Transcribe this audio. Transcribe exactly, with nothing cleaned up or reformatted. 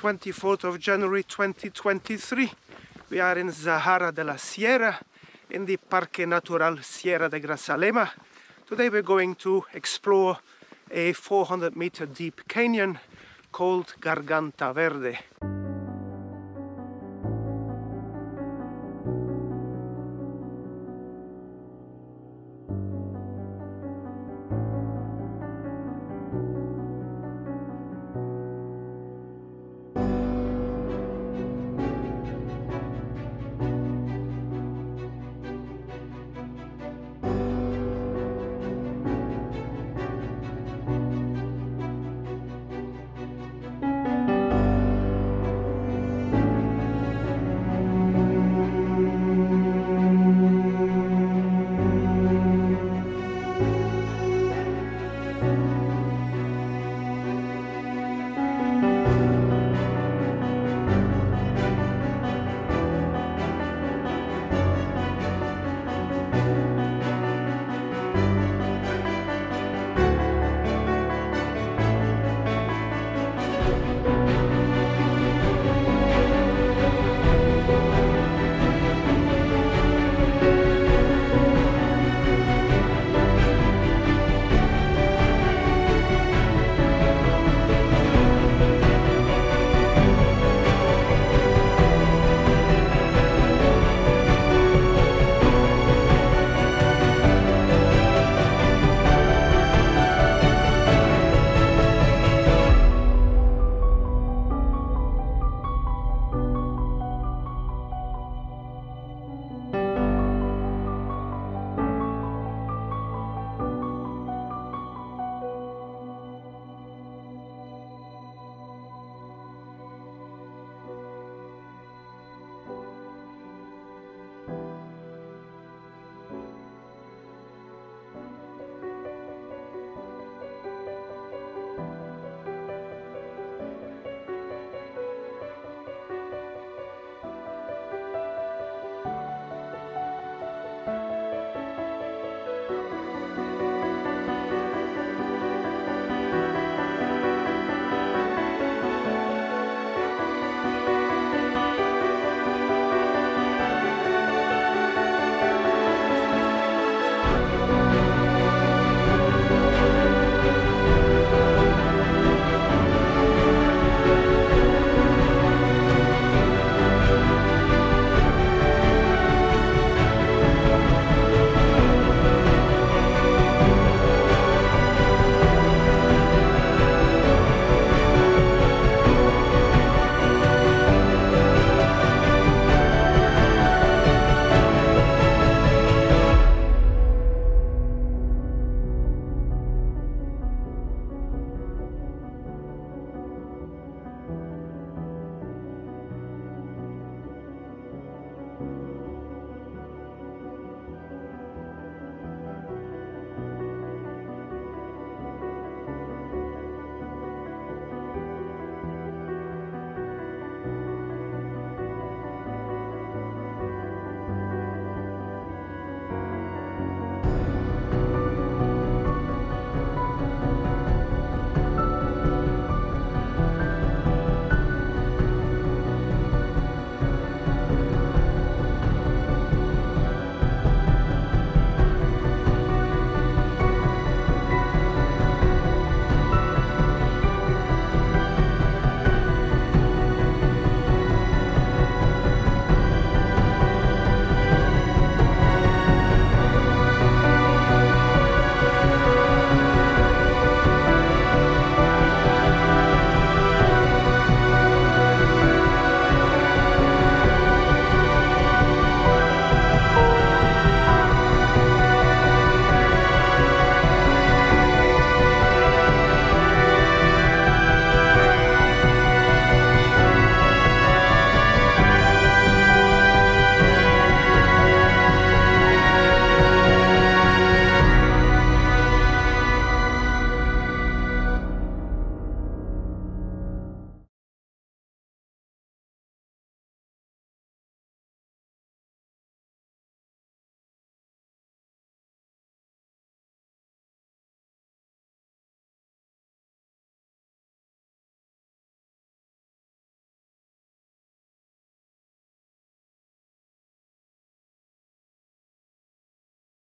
twenty-fourth of January twenty twenty-three. We are in Zahara de la Sierra, in the Parque Natural Sierra de Grazalema. Today we're going to explore a four hundred meter deep canyon called Garganta Verde.